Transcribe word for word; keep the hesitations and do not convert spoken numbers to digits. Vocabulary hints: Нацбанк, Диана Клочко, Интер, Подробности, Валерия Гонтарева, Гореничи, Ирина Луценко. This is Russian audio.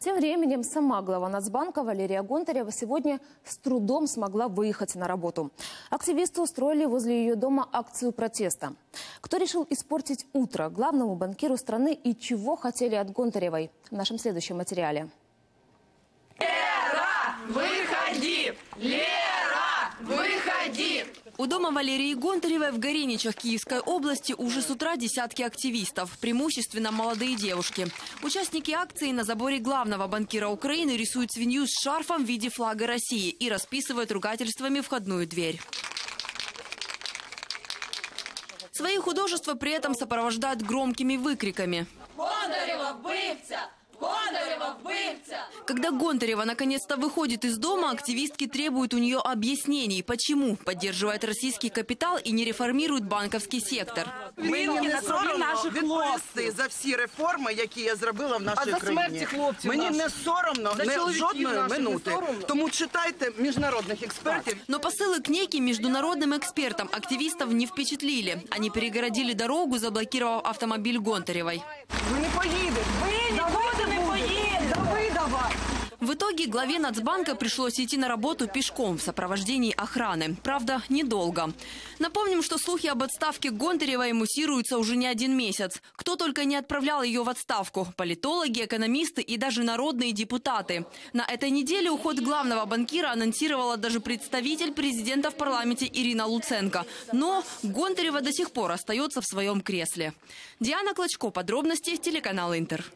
Тем временем сама глава Нацбанка Валерия Гонтарева сегодня с трудом смогла выехать на работу. Активисты устроили возле ее дома акцию протеста. Кто решил испортить утро главному банкиру страны и чего хотели от Гонтаревой? В нашем следующем материале. Лера, выходи! Лера, выходи! У дома Валерии Гонтаревой в Гореничах Киевской области уже с утра десятки активистов, преимущественно молодые девушки. Участники акции на заборе главного банкира Украины рисуют свинью с шарфом в виде флага России и расписывают ругательствами входную дверь. Свои художества при этом сопровождают громкими выкриками. Гонтарева, бывца! Гонтарева, бывца! Когда Гонтарева наконец-то выходит из дома, активистки требуют у нее объяснений, почему поддерживает российский капитал и не реформирует банковский сектор. Мы не сором наших хлопців за всі реформи, які я зробила в нашій країні. Мені не соромно, не жодної минути. Тому читайте міжнародних експертів. Но посылы к неким международным экспертам активистов не впечатлили. Они перегородили дорогу, заблокировав автомобиль Гонтаревой. Вы не поедете. Вы никуда не поедете. Давыдова. В итоге главе Нацбанка пришлось идти на работу пешком в сопровождении охраны. Правда, недолго. Напомним, что слухи об отставке Гонтаревой муссируются уже не один месяц. Кто только не отправлял ее в отставку. Политологи, экономисты и даже народные депутаты. На этой неделе уход главного банкира анонсировала даже представитель президента в парламенте Ирина Луценко. Но Гонтарева до сих пор остается в своем кресле. Диана Клочко, подробности, телеканал Интер.